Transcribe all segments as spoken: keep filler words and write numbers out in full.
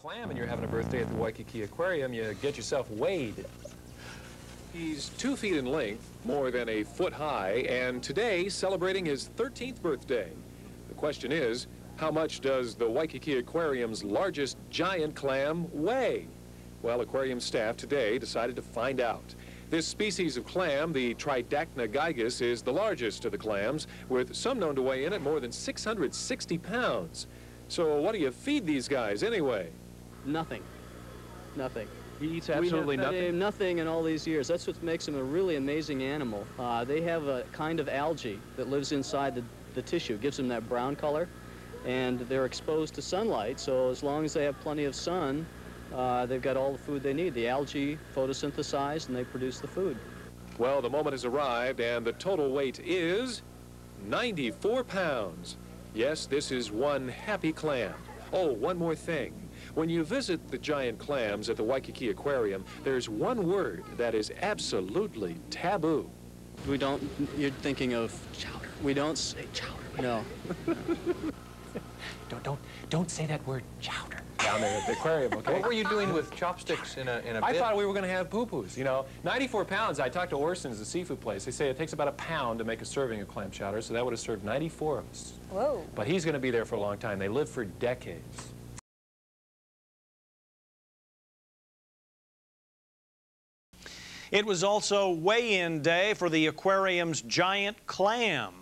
clam and you're having a birthday at the Waikiki Aquarium, you get yourself weighed. He's two feet in length, more than a foot high, and today celebrating his thirteenth birthday. The question is, how much does the Waikiki Aquarium's largest giant clam weigh? Well, aquarium staff today decided to find out. This species of clam, the Tridacna gigas, is the largest of the clams, with some known to weigh in at more than six hundred sixty pounds. So what do you feed these guys anyway? Nothing. Nothing. He eats absolutely nothing? Nothing in all these years. That's what makes him a really amazing animal. Uh, they have a kind of algae that lives inside the, the tissue. It gives them that brown color, and they're exposed to sunlight, so as long as they have plenty of sun, uh, they've got all the food they need. The algae photosynthesize, and they produce the food. Well, the moment has arrived, and the total weight is ninety-four pounds. Yes, this is one happy clam. Oh, one more thing. When you visit the giant clams at the Waikiki Aquarium, there's one word that is absolutely taboo. We don't, you're thinking of chowder. We don't say chowder. No. don't, don't, don't say that word, chowder. Down there at the aquarium, okay? What were you doing with chopsticks in a, in a I bit? Thought we were going to have poo-poos, you know. ninety-four pounds, I talked to Orson's, the seafood place. They say it takes about a pound to make a serving of clam chowder, so that would have served ninety-four of us. Whoa. But he's going to be there for a long time. They live for decades. It was also weigh-in day for the aquarium's giant clam.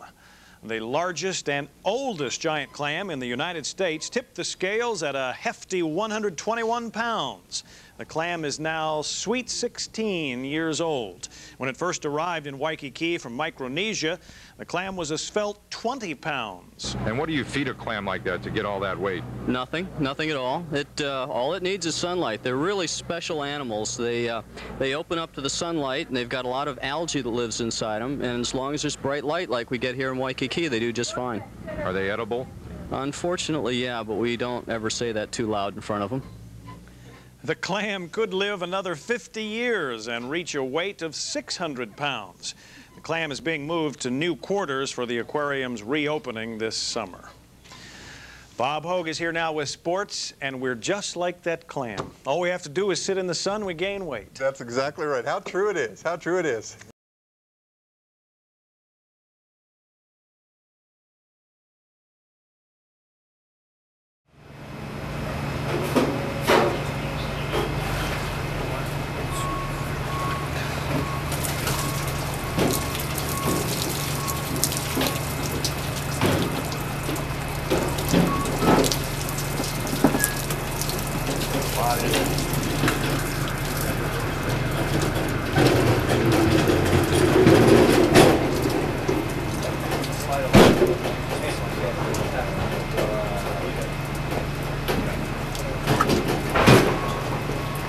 The largest and oldest giant clam in the United States tipped the scales at a hefty one hundred twenty-one pounds. The clam is now sweet sixteen years old. When it first arrived in Waikiki from Micronesia, the clam was a svelte twenty pounds. And what do you feed a clam like that to get all that weight? Nothing, nothing at all. It, uh, all it needs is sunlight. They're really special animals. They, uh, they open up to the sunlight, and they've got a lot of algae that lives inside them. And as long as there's bright light like we get here in Waikiki, they do just fine. Are they edible? Unfortunately, yeah, but we don't ever say that too loud in front of them. The clam could live another fifty years and reach a weight of six hundred pounds. The clam is being moved to new quarters for the aquarium's reopening this summer. Bob Hogue is here now with sports, and we're just like that clam. All we have to do is sit in the sun, we gain weight. That's exactly right. How true it is. How true it is.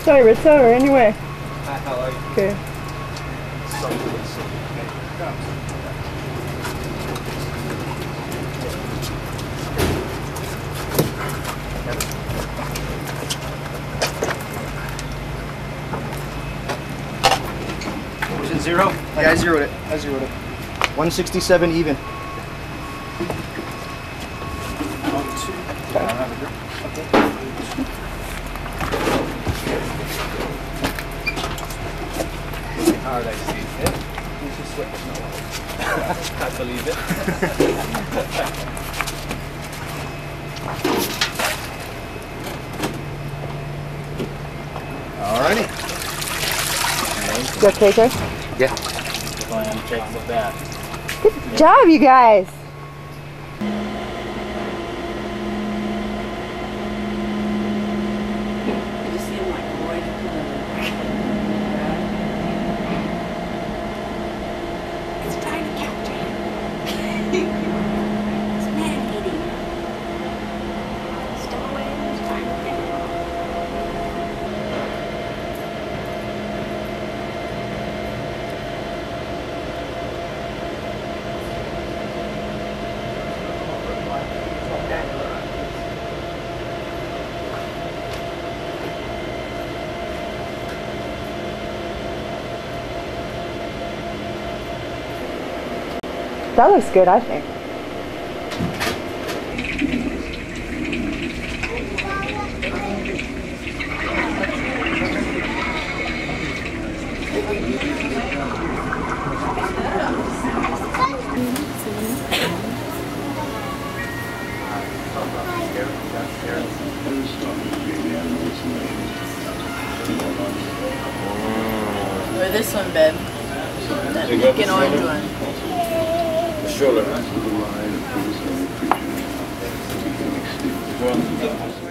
Sorry, it's over anyway. Hi, how are you? Okay. What was it, zero? Yeah, I zeroed it. I zeroed it. one sixty-seven even. All right, I see it. It's just slipping away. I believe it. All righty. Is that okay, sir? Yeah. We're going to check the back. Good yeah. job, you guys. That looks good, I think. Or this one, babe. That big orange one. The stroller, huh?